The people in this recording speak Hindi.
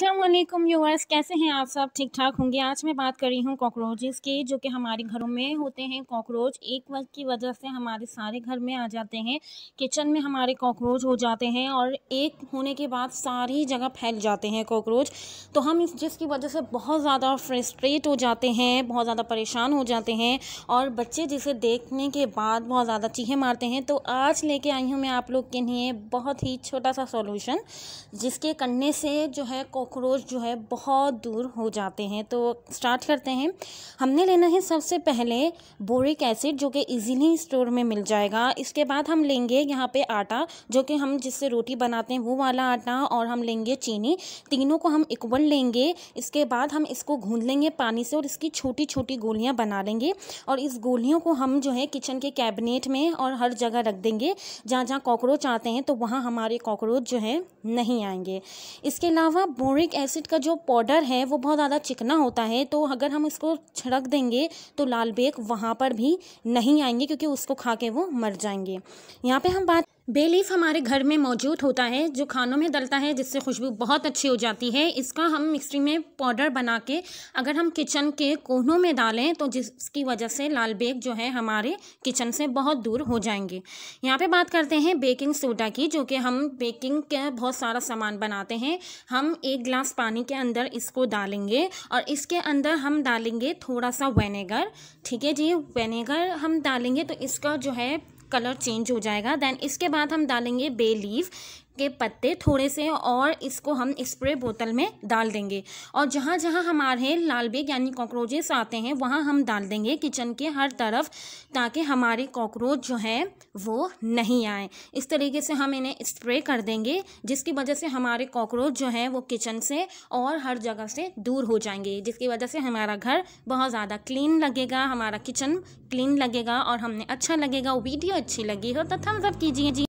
अस्सलामुअलैकुम व्यूअर्स, कैसे हैं आप सब? ठीक ठाक होंगे। आज मैं बात कर रही हूँ कॉकरोचेस की, जो कि हमारे घरों में होते हैं। कॉकरोच एक वक्त की वजह से हमारे सारे घर में आ जाते हैं, किचन में हमारे कॉकरोच हो जाते हैं और एक होने के बाद सारी जगह फैल जाते हैं कॉकरोच। तो हम जिसकी वजह से बहुत ज़्यादा फ्रस्ट्रेट हो जाते हैं, बहुत ज़्यादा परेशान हो जाते हैं और बच्चे जिसे देखने के बाद बहुत ज़्यादा चीखें मारते हैं। तो आज लेके आई हूँ मैं आप लोग के लिए बहुत ही छोटा सा सॉल्यूशन, जिसके करने से जो है कॉकरोच जो है बहुत दूर हो जाते हैं। तो स्टार्ट करते हैं। हमने लेना है सबसे पहले बोरिक एसिड, जो कि इजीली स्टोर में मिल जाएगा। इसके बाद हम लेंगे यहाँ पे आटा, जो कि हम जिससे रोटी बनाते हैं वो वाला आटा, और हम लेंगे चीनी। तीनों को हम इक्वल लेंगे। इसके बाद हम इसको गूंद लेंगे पानी से और इसकी छोटी छोटी गोलियाँ बना लेंगे और इस गोलियों को हम जो है किचन के कैबिनेट में और हर जगह रख देंगे। जहाँ जहाँ कॉकरोच आते हैं तो वहाँ हमारे कॉकरोच जो है नहीं आएंगे। इसके अलावा बोरिक एसिड का जो पाउडर है वो बहुत ज़्यादा चिकना होता है, तो अगर हम इसको छिड़क देंगे तो लाल बेग वहाँ पर भी नहीं आएंगे, क्योंकि उसको खा के वो मर जाएंगे। यहाँ पे हम बात बे लीफ हमारे घर में मौजूद होता है, जो खानों में डलता है, जिससे खुशबू बहुत अच्छी हो जाती है। इसका हम मिक्सी में पाउडर बना के अगर हम किचन के कोनों में डालें तो जिसकी वजह से लाल बेग जो है हमारे किचन से बहुत दूर हो जाएंगे। यहाँ पे बात करते हैं बेकिंग सोडा की, जो कि हम बेकिंग का बहुत सारा सामान बनाते हैं। हम एक गिलास पानी के अंदर इसको डालेंगे और इसके अंदर हम डालेंगे थोड़ा सा विनेगर। ठीक है जी, विनेगर हम डालेंगे तो इसका जो है कलर चेंज हो जाएगा। देन इसके बाद हम डालेंगे बे लीफ के पत्ते थोड़े से और इसको हम स्प्रे बोतल में डाल देंगे। और जहाँ जहाँ हमारे लाल बेग यानी कॉकरोचेस आते हैं वहाँ हम डाल देंगे किचन के हर तरफ, ताकि हमारे कॉकरोच जो है वो नहीं आए। इस तरीके से हम इन्हें स्प्रे कर देंगे, जिसकी वजह से हमारे कॉकरोच जो है वो किचन से और हर जगह से दूर हो जाएंगे, जिसकी वजह से हमारा घर बहुत ज़्यादा क्लीन लगेगा, हमारा किचन क्लीन लगेगा और हमें अच्छा लगेगा। वीडियो अच्छी लगी हो तो थम्स अप कीजिए जी।